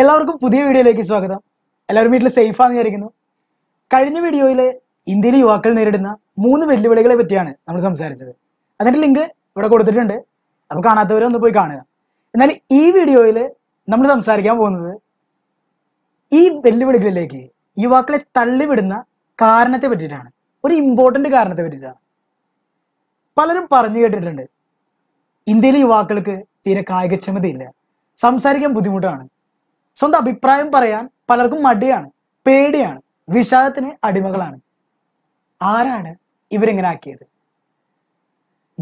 എല്ലാവർക്കും പുതിയ വീഡിയോയിലേക്ക് സ്വാഗതം. എല്ലാവരും വീട്ടിൽ സേഫാണെന്ന് വിചാരിക്കുന്നു. കഴിഞ്ഞ വീഡിയോയിൽ ഇന്ത്യയിലെ യുവാക്കൾ നേരിടുന്ന 3 വെല്ലുവിളികളെ പറ്റിയാണ് നമ്മൾ സംസാരിച്ചത്. അതിൻ്റെ ലിങ്ക് ഇവിടെ കൊടുത്തിട്ടുണ്ട്, അപ്പോൾ കാണാത്തവരൊന്ന് പോയി കാണുക. എന്നാൽ ഈ വീഡിയോയിൽ നമ്മൾ സംസാരിക്കാൻ പോകുന്നത് ഈ വെല്ലുവിളികളിലേക്ക് യുവാക്കളെ തള്ളിവിടുന്ന കാരണത്തെ പറ്റിയിട്ടാണ്, ഒരു ഇമ്പോർട്ടൻ്റ് കാരണത്തെ പറ്റിയിട്ടാണ്. പലരും പറഞ്ഞു കേട്ടിട്ടുണ്ട്, ഇന്ത്യയിലെ യുവാക്കൾക്ക് തീരെ കായികക്ഷമതയില്ല, സംസാരിക്കാൻ ബുദ്ധിമുട്ടാണ്, സ്വന്തം അഭിപ്രായം പറയാൻ പലർക്കും മടിയാണ്, പേടിയാണ്, വിഷാദത്തിന് അടിമകളാണ്. ആരാണ് ഇവരിങ്ങനെ ആക്കിയത്?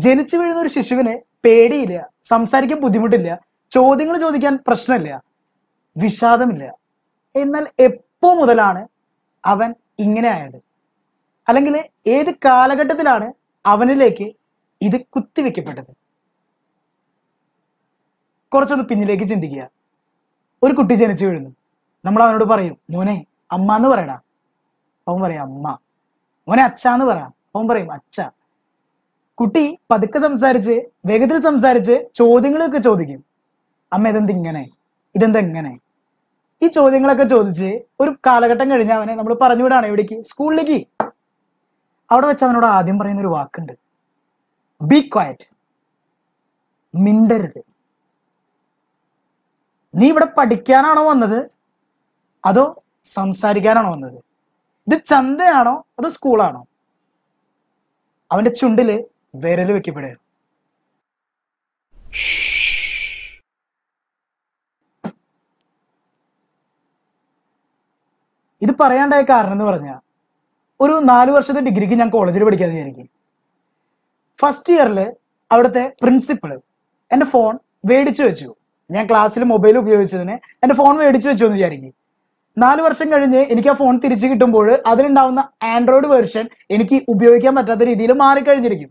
ജനിച്ചു വീഴുന്ന ഒരു ശിശുവിന് പേടിയില്ല, സംസാരിക്കാൻ ബുദ്ധിമുട്ടില്ല, ചോദ്യങ്ങൾ ചോദിക്കാൻ പ്രശ്നമില്ല, വിഷാദമില്ല. എന്നാൽ എപ്പോ മുതലാണ് അവൻ ഇങ്ങനെ ആയത്? അല്ലെങ്കിൽ ഏത് കാലഘട്ടത്തിലാണ് അവനിലേക്ക് ഇത് കുത്തിവെക്കപ്പെട്ടത്? കുറച്ചൊന്ന് പിന്നിലേക്ക് ചിന്തിക്കുക. ഒരു കുട്ടി ജനിച്ചു വീഴുന്നു, നമ്മൾ അവനോട് പറയും, മോനെ അമ്മ എന്ന് പറയടാ. അവൻ പറയും അമ്മ. മോനെ അച്ഛ എന്ന് പറ. അവൻ പറയും അച്ഛ. കുട്ടി പതുക്കെ സംസാരിച്ച്, വേഗത്തിൽ സംസാരിച്ച് ചോദ്യങ്ങളൊക്കെ ചോദിക്കും. അമ്മ ഇതെന്തിങ്ങനെ, ഇതെന്തെങ്ങനെ, ഈ ചോദ്യങ്ങളൊക്കെ ചോദിച്ച് ഒരു കാലഘട്ടം കഴിഞ്ഞ് അവനെ നമ്മൾ പറഞ്ഞു വിടാണ് എവിടേക്ക്? സ്കൂളിലേക്ക്. അവിടെ വെച്ച് അവനോട് ആദ്യം പറയുന്ന ഒരു വാക്കുണ്ട്, ബി ക്വയറ്റ്, മിണ്ടരുത്. നീ ഇവിടെ പഠിക്കാനാണോ വന്നത്, അതോ സംസാരിക്കാനാണോ വന്നത്? ഇത് ചന്തയാണോ അതോ സ്കൂളാണോ? അവന്റെ ചുണ്ടില് വിരൽ വെക്കപ്പെടുക. ഇത് പറയാണ്ടായ കാരണം എന്ന് പറഞ്ഞാൽ, ഒരു 4 വർഷത്തെ ഡിഗ്രിക്ക് ഞാൻ കോളേജിൽ പഠിക്കാന്ന് വിചാരിക്കും. ഫസ്റ്റ് ഇയറിൽ അവിടുത്തെ പ്രിൻസിപ്പൾ എൻ്റെ ഫോൺ മേടിച്ചു വെച്ചു. ഞാൻ ക്ലാസ്സിൽ മൊബൈൽ ഉപയോഗിച്ചതിന് എൻ്റെ ഫോൺ മേടിച്ചു വെച്ചു എന്ന് വിചാരിക്കും. 4 വർഷം കഴിഞ്ഞ് എനിക്ക് ആ ഫോൺ തിരിച്ചു കിട്ടുമ്പോൾ അതിലുണ്ടാവുന്ന ആൻഡ്രോയിഡ് വേർഷൻ എനിക്ക് ഉപയോഗിക്കാൻ പറ്റാത്ത രീതിയിൽ മാറിക്കഴിഞ്ഞിരിക്കും.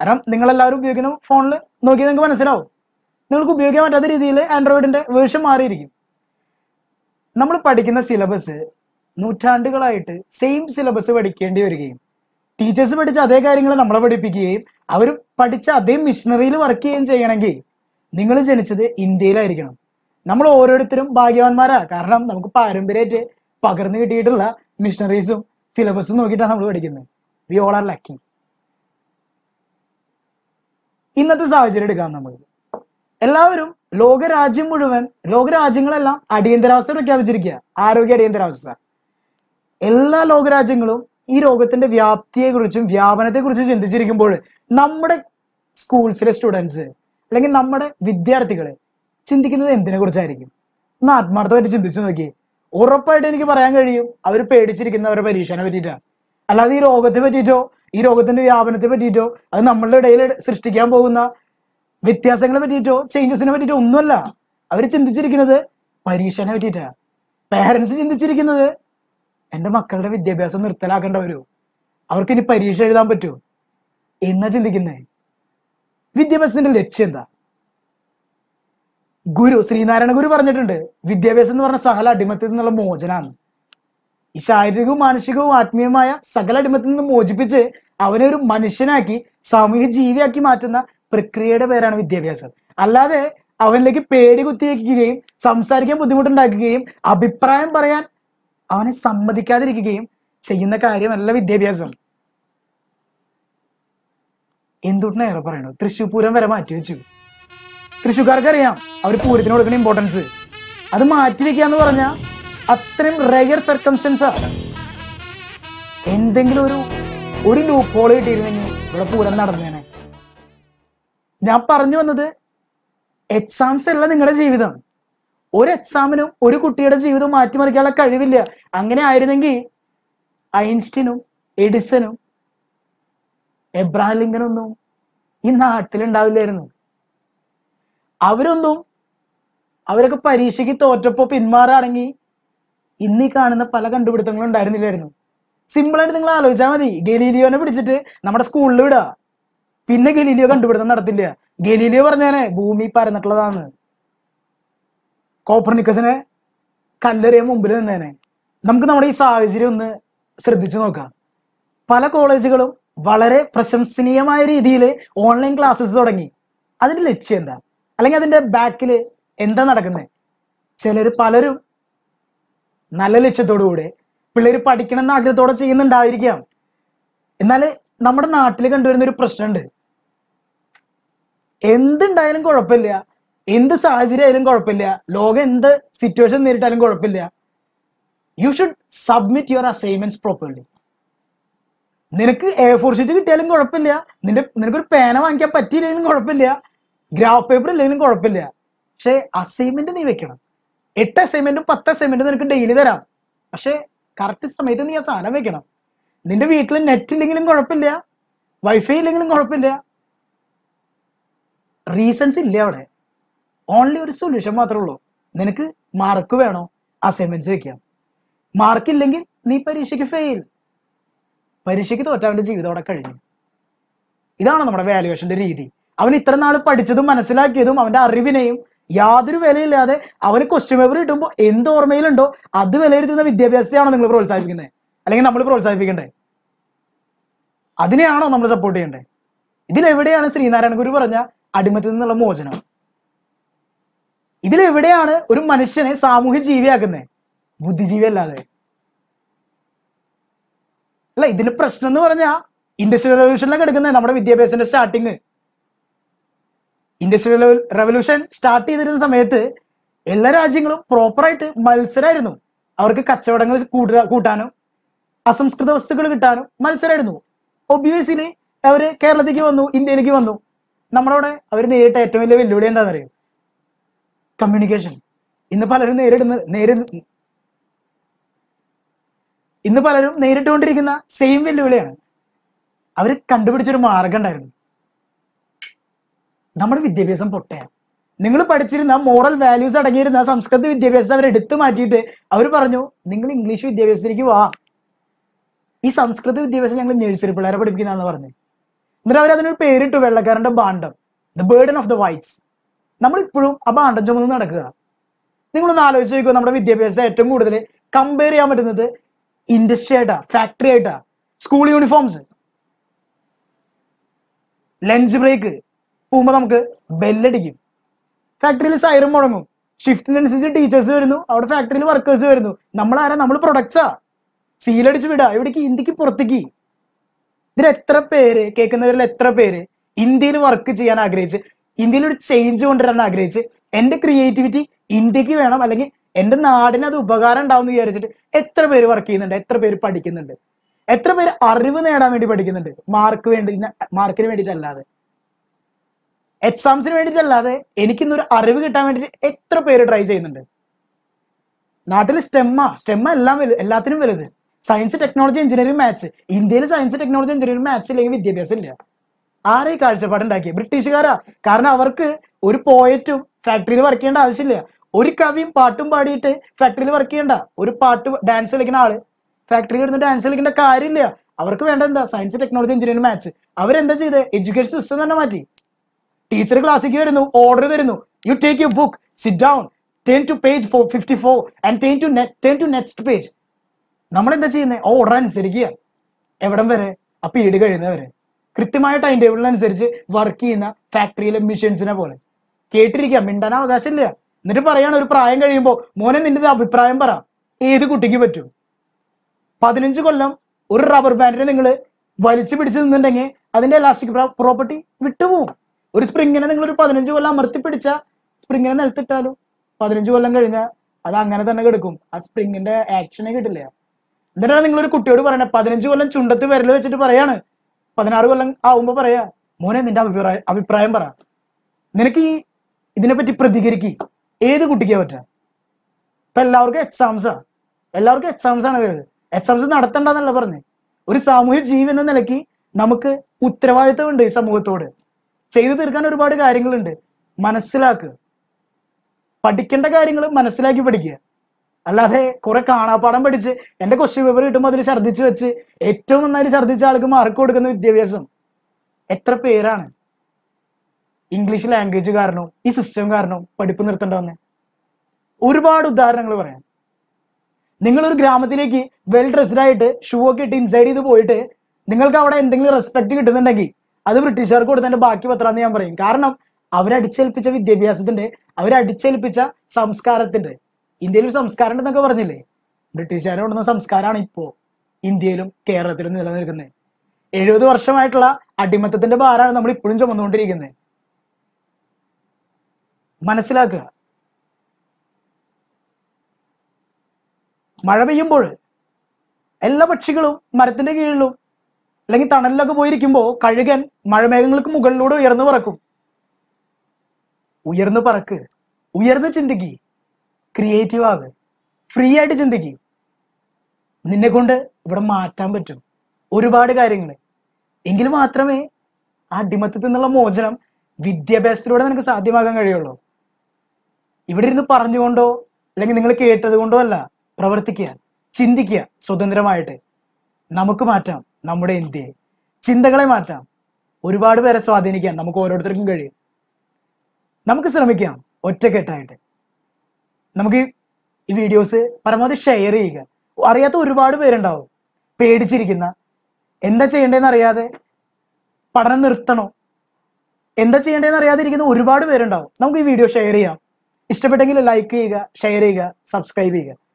കാരണം നിങ്ങളെല്ലാവരും ഉപയോഗിക്കുന്ന ഫോണിൽ നോക്കിയാൽ നിങ്ങൾക്ക് മനസ്സിലാവും, നിങ്ങൾക്ക് ഉപയോഗിക്കാൻ പറ്റാത്ത രീതിയിൽ ആൻഡ്രോയിഡിൻ്റെ വേർഷൻ മാറിയിരിക്കും. നമ്മൾ പഠിക്കുന്ന സിലബസ് നൂറ്റാണ്ടുകളായിട്ട് സെയിം സിലബസ് പഠിക്കേണ്ടി വരികയും ടീച്ചേഴ്സ് പഠിച്ച അതേ കാര്യങ്ങൾ നമ്മളെ പഠിപ്പിക്കുകയും അവർ പഠിച്ച അതേ മിഷനറിയിൽ വർക്ക് ചെയ്യുകയും ചെയ്യണമെങ്കിൽ നിങ്ങൾ ജനിച്ചത് ഇന്ത്യയിലായിരിക്കണം. നമ്മൾ ഓരോരുത്തരും ഭാഗ്യവാന്മാരാ, കാരണം നമുക്ക് പാരമ്പര്യമായിട്ട് പകർന്നു കിട്ടിയിട്ടുള്ള മിഷണറീസും സിലബസും നോക്കിയിട്ടാണ് നമ്മൾ പഠിക്കുന്നത്. We all are lucky. ഇന്നത്തെ സാഹചര്യം എടുക്കാം. നമ്മൾ എല്ലാവരും ലോകരാജ്യം മുഴുവൻ, ലോകരാജ്യങ്ങളെല്ലാം അടിയന്തരാവസ്ഥ പ്രഖ്യാപിച്ചിരിക്കുക, ആരോഗ്യ അടിയന്തരാവസ്ഥ. എല്ലാ ലോകരാജ്യങ്ങളും ഈ രോഗത്തിന്റെ വ്യാപ്തിയെക്കുറിച്ചും വ്യാപനത്തെക്കുറിച്ചും ചിന്തിച്ചിരിക്കുമ്പോൾ നമ്മുടെ സ്കൂൾസിലെ സ്റ്റുഡൻസ് അല്ലെങ്കിൽ നമ്മുടെ വിദ്യാർത്ഥികളെ ചിന്തിക്കുന്നത് എന്തിനെ കുറിച്ചായിരിക്കും? ഒന്ന് ആത്മാർത്ഥമായിട്ട് ചിന്തിച്ചു നോക്കി. ഉറപ്പായിട്ട് എനിക്ക് പറയാൻ കഴിയും, അവർ പേടിച്ചിരിക്കുന്നവരുടെ പരീക്ഷനെ പറ്റിയിട്ടാണ്. അല്ലാതെ ഈ രോഗത്തെ പറ്റിയിട്ടോ ഈ രോഗത്തിന്റെ വ്യാപനത്തെ പറ്റിയിട്ടോ അത് നമ്മളുടെ ഇടയിൽ സൃഷ്ടിക്കാൻ പോകുന്ന വ്യത്യാസങ്ങളെ പറ്റിയിട്ടോ ചേഞ്ചസിനെ പറ്റിയിട്ടോ ഒന്നുമല്ല. അവർ ചിന്തിച്ചിരിക്കുന്നത് പരീക്ഷനെ പറ്റിയിട്ടാണ്. പേരൻസ് ചിന്തിച്ചിരിക്കുന്നത് എൻ്റെ മക്കളുടെ വിദ്യാഭ്യാസം നിർത്തലാക്കേണ്ടവരോ, അവർക്ക് ഇനി പരീക്ഷ എഴുതാൻ പറ്റുമോ എന്നാ ചിന്തിക്കുന്നത്. വിദ്യാഭ്യാസത്തിന്റെ ലക്ഷ്യം എന്താ? ഗുരു ശ്രീനാരായണ ഗുരു പറഞ്ഞിട്ടുണ്ട്, വിദ്യാഭ്യാസം എന്ന് പറഞ്ഞ സകല അടിമത്തിൽ നിന്നുള്ള മോചനമാണ്. ഈ ശാരീരികവും മാനസികവും ആത്മീയമായ സകല അടിമത്തിൽ നിന്ന് മോചിപ്പിച്ച് അവനെ ഒരു മനുഷ്യനാക്കി സാമൂഹ്യ ജീവിയാക്കി മാറ്റുന്ന പ്രക്രിയയുടെ പേരാണ് വിദ്യാഭ്യാസം. അല്ലാതെ അവനിലേക്ക് പേടി കുത്തിവെക്കുകയും സംസാരിക്കാൻ ബുദ്ധിമുട്ടുണ്ടാക്കുകയും അഭിപ്രായം പറയാൻ അവനെ സമ്മതിക്കാതിരിക്കുകയും ചെയ്യുന്ന കാര്യമല്ല വിദ്യാഭ്യാസം. എന്തുകൊണ്ടാണ് ഏറെ പറയണത്? തൃശ്ശൂർ പൂരം വരെ മാറ്റിവെച്ചു. തൃശ്ശൂർക്കാർക്ക് അറിയാം അവർ പൂരത്തിന് കൊടുക്കുന്ന ഇമ്പോർട്ടൻസ്. അത് മാറ്റിവെക്കുക എന്ന് പറഞ്ഞാൽ അത്രയും റെയർ സർക്കംസ്റ്റൻസാ. എന്തെങ്കിലും ഒരു ലൂപ്പ് ഹോൾ കിട്ടിയിരുന്നെങ്കിൽ ഇവിടെ പൂരം നടന്നേനെ. ഞാൻ പറഞ്ഞു വന്നത്, എക്സാംസ് അല്ല നിങ്ങളുടെ ജീവിതം. ഒരു എക്സാമിനും ഒരു കുട്ടിയുടെ ജീവിതം മാറ്റിമറിക്കാനുള്ള കഴിവില്ല. അങ്ങനെ ആയിരുന്നെങ്കിൽ ഐൻസ്റ്റീനും എഡിസനും എബ്രഹാം ലിങ്കനൊന്നും ഈ നാട്ടിലുണ്ടാവില്ലായിരുന്നു. അവരൊക്കെ പരീക്ഷയ്ക്ക് തോറ്റപ്പോൾ പിന്മാറുകയാണെങ്കിൽ ഇന്നീ കാണുന്ന പല കണ്ടുപിടുത്തങ്ങളും ഉണ്ടായിരുന്നില്ലായിരുന്നു. സിമ്പിളായിട്ട് നിങ്ങൾ ആലോചിച്ചാൽ മതി. ഗലീലിയോനെ പിടിച്ചിട്ട് നമ്മുടെ സ്കൂളിൽ വിടുക, പിന്നെ ഗലീലിയോ കണ്ടുപിടുത്തം നടത്തില്ല. ഗലീലിയോ പറഞ്ഞാണ് ഭൂമി പരന്നിട്ടുള്ളതാണ്. കോപ്പർനിക്കസിനെ കല്ലെറിയാൻ മുമ്പിൽ നിന്നേനെ. നമുക്ക് നമ്മുടെ ഈ സാഹചര്യം ഒന്ന് ശ്രദ്ധിച്ചു നോക്കാം. പല കോളേജുകളും വളരെ പ്രശംസനീയമായ രീതിയിൽ ഓൺലൈൻ ക്ലാസ്സസ് തുടങ്ങി. അതിൻ്റെ ലക്ഷ്യം എന്താ? അല്ലെങ്കിൽ അതിൻ്റെ ബാക്കിൽ എന്താ നടക്കുന്നത്? ചിലർ പലരും നല്ല ലക്ഷ്യത്തോടുകൂടെ പിള്ളേർ പഠിക്കണം എന്ന ആഗ്രഹത്തോടെ ചെയ്യുന്നുണ്ടായിരിക്കാം. എന്നാൽ നമ്മുടെ നാട്ടിൽ കണ്ടുവരുന്ന ഒരു പ്രശ്നമുണ്ട്, എന്തുണ്ടായാലും കുഴപ്പമില്ല, എന്ത് സാഹചര്യം ആയാലും കുഴപ്പമില്ല, ലോകം എന്ത് സിറ്റുവേഷൻ നേരിട്ടാലും കുഴപ്പമില്ല, you should submit your assignments properly. നിനക്ക് A4 ഷീറ്റ് കിട്ടിയാലും കുഴപ്പമില്ല, നിനക്കൊരു പേന വാങ്ങിക്കാൻ പറ്റിയില്ലെങ്കിലും കുഴപ്പമില്ല, ഗ്രാഫ് പേപ്പർ ഇല്ലെങ്കിലും കുഴപ്പമില്ല, പക്ഷെ അസൈൻമെന്റ് നീ വെക്കണം. 8 അസൈൻമെന്റും 10 അസൈൻമെന്റും നിനക്ക് ഡെയിലി തരാം, പക്ഷെ കറക്റ്റ് സമയത്ത് നീ ആ സാധനം വെക്കണം. നിന്റെ വീട്ടിൽ നെറ്റ് ഇല്ലെങ്കിലും കുഴപ്പമില്ല, വൈഫൈ ഇല്ലെങ്കിലും കുഴപ്പമില്ല, റീസൺസ് ഇല്ല അവിടെ. ഓൺലി ഒരു സൊല്യൂഷൻ മാത്രമേ ഉള്ളൂ, നിനക്ക് മാർക്ക് വേണോ അസൈൻമെന്റ്സ് വെക്കാം, മാർക്കില്ലെങ്കിൽ നീ പരീക്ഷയ്ക്ക് ഫെയിൽ, പരീക്ഷയ്ക്ക് തോറ്റവന്റെ ജീവിതം അവിടെ കഴിഞ്ഞു. ഇതാണ് നമ്മുടെ വാല്യുവേഷന്റെ രീതി. അവൻ ഇത്ര നാൾ പഠിച്ചതും മനസ്സിലാക്കിയതും അവന്റെ അറിവിനെയും യാതൊരു വിലയില്ലാതെ അവന് ക്വസ്റ്റ്യൻ പേപ്പർ കിട്ടുമ്പോൾ എന്ത് ഓർമ്മയിലുണ്ടോ അത് വിലയിരുത്തുന്ന വിദ്യാഭ്യാസത്തെയാണോ നിങ്ങൾ പ്രോത്സാഹിപ്പിക്കുന്നത്? അല്ലെങ്കിൽ നമ്മൾ പ്രോത്സാഹിപ്പിക്കണ്ടേ? അതിനെയാണോ നമ്മൾ സപ്പോർട്ട് ചെയ്യേണ്ടത്? ഇതിലെവിടെയാണ് ശ്രീനാരായണ ഗുരു പറഞ്ഞ അടിമത്തിൽ നിന്നുള്ള മോചനം? ഇതിലെവിടെയാണ് ഒരു മനുഷ്യനെ സാമൂഹ്യ ജീവിയാക്കുന്നത്? ബുദ്ധിജീവി അല്ലാതെ അല്ല. ഇതിന് പ്രശ്നം എന്ന് പറഞ്ഞാൽ ഇൻഡസ്ട്രിയൽ റവല്യൂഷനിലൊക്കെ എടുക്കുന്നത് നമ്മുടെ വിദ്യാഭ്യാസത്തിന്റെ സ്റ്റാർട്ടിങ്. ഇൻഡസ്ട്രിയൽ റവല്യൂഷൻ സ്റ്റാർട്ട് ചെയ്തിരുന്ന സമയത്ത് എല്ലാ രാജ്യങ്ങളും പ്രോപ്പറായിട്ട് മത്സരമായിരുന്നു. അവർക്ക് കച്ചവടങ്ങൾ കൂട്ടാനും അസംസ്കൃത വസ്തുക്കൾ കിട്ടാനും മത്സരമായിരുന്നു. ഒബ്വിയസ്ലി അവർ കേരളത്തിലേക്ക് വന്നു, ഇന്ത്യയിലേക്ക് വന്നു. നമ്മളവിടെ അവർ നേരിട്ട ഏറ്റവും വലിയ വെല്ലുവിളി എന്താണെന്ന് അറിയാം? കമ്മ്യൂണിക്കേഷൻ. ഇന്ന് പലരും നേരിട്ടുകൊണ്ടിരിക്കുന്ന സെയിം വെല്ലുവിളിയാണ്. അവർ കണ്ടുപിടിച്ചൊരു മാർഗം ഉണ്ടായിരുന്നു, നമ്മുടെ വിദ്യാഭ്യാസം പൊട്ടയാണ്. നിങ്ങൾ പഠിച്ചിരുന്ന മോറൽ വാല്യൂസ് അടങ്ങിയിരുന്ന സംസ്കൃത വിദ്യാഭ്യാസത്തെ അവർ എടുത്തു മാറ്റിയിട്ട് അവർ പറഞ്ഞു, നിങ്ങൾ ഇംഗ്ലീഷ് വിദ്യാഭ്യാസത്തിലേക്ക് വാ, ഈ സംസ്കൃത വിദ്യാഭ്യാസം ഞങ്ങൾ നഴ്സറി പിള്ളേരെ പഠിപ്പിക്കുന്നതെന്ന് പറഞ്ഞു. എന്നിട്ട് അവരതിനൊരു പേരിട്ടു, വെള്ളക്കാരൻ്റെ ഭാണ്ഡം, the burden of the whites. നമ്മളിപ്പോഴും ആ ഭാണ്ഡം ചുമന്ന് നടക്കുക. നിങ്ങളൊന്ന് ആലോചിച്ച് നോക്കുക, നമ്മുടെ വിദ്യാഭ്യാസത്തെ ഏറ്റവും കൂടുതൽ കമ്പയർ ചെയ്യാൻ പറ്റുന്നത് ഇൻഡസ്ട്രി ആയിട്ടാ, ഫാക്ടറി ആയിട്ടാ, സ്കൂൾ യൂണിഫോംസ്, ലഞ്ച് ബ്രേക്ക് പോകുമ്പോൾ നമുക്ക് ബെല്ലടിക്കും, ഫാക്ടറിയിൽ സൈറൻ മുഴങ്ങും, ഷിഫ്റ്റിനനുസരിച്ച് ടീച്ചേഴ്സ് വരുന്നു, അവിടെ ഫാക്ടറിയിൽ വർക്കേഴ്സ് വരുന്നു. നമ്മളാരാ? നമ്മൾ പ്രൊഡക്ട്സാ, സീലടിച്ച് വിടാ. ഇവിടേക്ക് ഇന്ത്യക്ക് പുറത്തേക്ക് ഇതിലെത്ര പേര്, കേൾക്കുന്നവരിൽ എത്ര പേര് ഇന്ത്യയിൽ വർക്ക് ചെയ്യാൻ ആഗ്രഹിച്ച്, ഇന്ത്യയിൽ ഒരു ചേഞ്ച് കൊണ്ടുവരാൻ ആഗ്രഹിച്ച്, എൻ്റെ ക്രിയേറ്റിവിറ്റി ഇന്ത്യക്ക് വേണം അല്ലെങ്കിൽ എൻ്റെ നാടിന് അത് ഉപകാരം ഉണ്ടാവുമെന്ന് വിചാരിച്ചിട്ട് എത്ര പേര് വർക്ക് ചെയ്യുന്നുണ്ട്, എത്ര പേര് പഠിക്കുന്നുണ്ട്, എത്ര പേര് അറിവ് നേടാൻ വേണ്ടി പഠിക്കുന്നുണ്ട്, മാർക്കിന് വേണ്ടിയിട്ടല്ലാതെ, എക്സാംസിന് വേണ്ടിയിട്ടല്ലാതെ എനിക്കിന്നൊരു അറിവ് കിട്ടാൻ വേണ്ടിയിട്ട് എത്ര പേര് ട്രൈ ചെയ്യുന്നുണ്ട്? നാട്ടിൽ സ്റ്റെമ്മ എല്ലാത്തിനും വലുത്. Science, technology, engineering, maths. ഇന്ത്യയിൽ സയൻസ്, ടെക്നോളജി, എഞ്ചിനീയറിംഗ്, മാത്സ് ഇല്ലെങ്കിൽ വിദ്യാഭ്യാസം ഇല്ല. ആരെ ഈ കാഴ്ചപ്പാടുണ്ടാക്കിയത്? ബ്രിട്ടീഷുകാരാ. കാരണം അവർക്ക് ഒരു പോയറ്റും ഫാക്ടറിയിൽ വർക്ക് ചെയ്യേണ്ട ആവശ്യമില്ല, ഒരു കവിയും പാട്ടും പാടിയിട്ട് ഫാക്ടറിയിൽ വർക്ക് ചെയ്യേണ്ട, ഒരു പാട്ട് ഡാൻസ് കളിക്കുന്ന ആള് ഫാക്ടറിയിൽ ഇരുന്ന് ഡാൻസ് കളിക്കേണ്ട കാര്യമില്ല. അവർക്ക് വേണ്ട എന്താ? Science, technology, engineering, maths. അവരെന്താ ചെയ്ത്? എഡ്യൂക്കേഷൻ സിസ്റ്റം തന്നെ മാറ്റി. ടീച്ചർ ക്ലാസ്സിലേക്ക് വരുന്നു, ഓർഡർ തരുന്നു, you take you book, sit down, turn to page 54 and turn to next page. നമ്മളെന്താ ചെയ്യുന്നത്? ഓർഡർ അനുസരിക്കുക. എവിടം വരെ? ആ പീരീഡ് കഴിയുന്നവരെ. കൃത്യമായ ടൈം ടേബിളിനനുസരിച്ച് വർക്ക് ചെയ്യുന്ന ഫാക്ടറിയിലെ മെഷീൻസിനെ പോലെ കേട്ടിരിക്കുക, മിണ്ടാൻ അവകാശമില്ല. എന്നിട്ട് പറയാണ് ഒരു പ്രായം കഴിയുമ്പോൾ, മോനെ നിന്റെ അഭിപ്രായം പറ. ഏത് കുട്ടിക്ക് പറ്റും? 15 കൊല്ലം ഒരു റബ്ബർ ബാൻഡിനെ നിങ്ങൾ വലിച്ചു പിടിച്ചു നിന്നുണ്ടെങ്കിൽ അതിന്റെ ഇലാസ്റ്റിക് പ്രോപ്പർട്ടി വിട്ടുപോകും. ഒരു സ്പ്രിങ്ങിനെ നിങ്ങളൊരു 15 കൊല്ലം അമർത്തി പിടിച്ച സ്പ്രിങ്ങിനെ നിലത്തിട്ടാലും 15 കൊല്ലം കഴിഞ്ഞാൽ അത് അങ്ങനെ തന്നെ കിടക്കും, ആ സ്പ്രിങ്ങിന്റെ ആക്ഷനെ കിട്ടില്ല. എന്നിട്ടാണ് നിങ്ങളൊരു കുട്ടിയോട് പറയണത്, 15 കൊല്ലം ചുണ്ടത്ത് വിരൽ വെച്ചിട്ട് പറയാണ്, 16 കൊല്ലം ആവുമ്പോൾ പറയാ, മോനെ നിന്റെ അഭിപ്രായം പറ, നിനക്ക് ഈ ഇതിനെപ്പറ്റി പ്രതികരിക്കി. ഏത് കുട്ടിക്കാ പറ്റുക? ഇപ്പൊ എല്ലാവർക്കും എക്സാംസാണ് വരുന്നത്. എക്സാംസ് നടത്തണ്ടെന്നല്ല പറഞ്ഞ്, ഒരു സാമൂഹ്യ ജീവി എന്ന നിലയ്ക്ക് നമുക്ക് ഉത്തരവാദിത്വമുണ്ട് ഈ സമൂഹത്തോട്. ചെയ്തു തീർക്കാൻ ഒരുപാട് കാര്യങ്ങളുണ്ട്. മനസ്സിലാക്കുക, പഠിക്കേണ്ട കാര്യങ്ങൾ മനസ്സിലാക്കി പഠിക്കുക. അല്ലാതെ കുറെ കാണാപ്പാടം പഠിച്ച് എൻ്റെ ക്വസ്റ്റ്യൻ പേപ്പർ കിട്ടുമ്പോൾ അതിൽ ഛർദ്ദിച്ചു വെച്ച് ഏറ്റവും നന്നായി ഛർദ്ദിച്ച ആൾക്ക് മാർക്ക് കൊടുക്കുന്ന വിദ്യാഭ്യാസം എത്ര പേരാണ് ഇംഗ്ലീഷ് ലാംഗ്വേജ് കാരണം, ഈ സിസ്റ്റം കാരണം പഠിപ്പ് നിർത്തേണ്ട വന്നെ. ഒരുപാട് ഉദാഹരണങ്ങൾ പറയാം. നിങ്ങളൊരു ഗ്രാമത്തിലേക്ക് വെൽ ഡ്രസ്ഡ് ആയിട്ട് ഷൂ ഒക്കെ ഇട്ട് ഇൻസൈഡ് ചെയ്ത് പോയിട്ട് നിങ്ങൾക്ക് അവിടെ എന്തെങ്കിലും റെസ്പെക്ട് കിട്ടുന്നുണ്ടെങ്കിൽ അത് ബ്രിട്ടീഷുകാർക്ക് കൊടുത്തതിന്റെ ബാക്കി പത്രാന്ന് ഞാൻ പറയും. കാരണം അവരടിച്ചേൽപ്പിച്ച വിദ്യാഭ്യാസത്തിന്റെ, അവരടിച്ചേൽപ്പിച്ച സംസ്കാരത്തിന്റെ, ഇന്ത്യയിൽ സംസ്കാരം എന്നൊക്കെ പറഞ്ഞില്ലേ, ബ്രിട്ടീഷുകാരെ കൊണ്ടുവന്ന സംസ്കാരമാണ് ഇപ്പോൾ ഇന്ത്യയിലും കേരളത്തിലും നിലനിൽക്കുന്നത്. 70 വർഷമായിട്ടുള്ള അടിമത്തത്തിന്റെ ഭാരമാണ് നമ്മൾ ഇപ്പോഴും ചുമന്നുകൊണ്ടിരിക്കുന്നത്. മനസ്സിലാക്കുക. മഴ പെയ്യുമ്പോൾ എല്ലാ പക്ഷികളും മരത്തിന്റെ കീഴിലും അല്ലെങ്കിൽ തണലിലൊക്കെ പോയിരിക്കുമ്പോൾ കഴുകൻ മഴമേഘങ്ങൾക്ക് മുകളിലൂടെ ഉയർന്നു പറക്കും. ഉയർന്നു പറക്ക്, ഉയർന്ന് ചിന്തിക്ക്, ക്രിയേറ്റീവ് ആകുക, ഫ്രീ ആയിട്ട് ചിന്തിക്ക്. നിന്നെ കൊണ്ട് ഇവിടെ മാറ്റാൻ പറ്റും ഒരുപാട് കാര്യങ്ങൾ. എങ്കിൽ മാത്രമേ ആ അടിമത്തത്തിൽ നിന്നുള്ള മോചനം വിദ്യാഭ്യാസത്തിലൂടെ നിനക്ക് സാധ്യമാകാൻ കഴിയുള്ളൂ. ഇവിടെ ഇരുന്ന് പറഞ്ഞുകൊണ്ടോ അല്ലെങ്കിൽ നിങ്ങൾ കേട്ടത് കൊണ്ടോ അല്ല. പ്രവർത്തിക്കുക, ചിന്തിക്കുക, സ്വതന്ത്രമായിട്ട്. നമുക്ക് മാറ്റാം നമ്മുടെ ഇന്ത്യയെ, ചിന്തകളെ മാറ്റാം. ഒരുപാട് പേരെ സ്വാധീനിക്കാൻ നമുക്ക് ഓരോരുത്തർക്കും കഴിയും. നമുക്ക് ശ്രമിക്കാം ഒറ്റക്കെട്ടായിട്ട്. നമുക്ക് ഈ വീഡിയോസ് പരമാവധി ഷെയർ ചെയ്യുക. അറിയാത്ത ഒരുപാട് പേരുണ്ടാവും പേടിച്ചിരിക്കുന്ന, എന്താ ചെയ്യേണ്ടതെന്ന് അറിയാതെ, പഠനം നിർത്തണോ, എന്താ ചെയ്യേണ്ടതെന്ന് അറിയാതിരിക്കുന്ന ഒരുപാട് പേരുണ്ടാവും. നമുക്ക് ഈ വീഡിയോ ഷെയർ ചെയ്യാം. ഇഷ്ടപ്പെട്ടെങ്കിൽ ലൈക്ക് ചെയ്യുക, ഷെയർ ചെയ്യുക, സബ്സ്ക്രൈബ് ചെയ്യുക.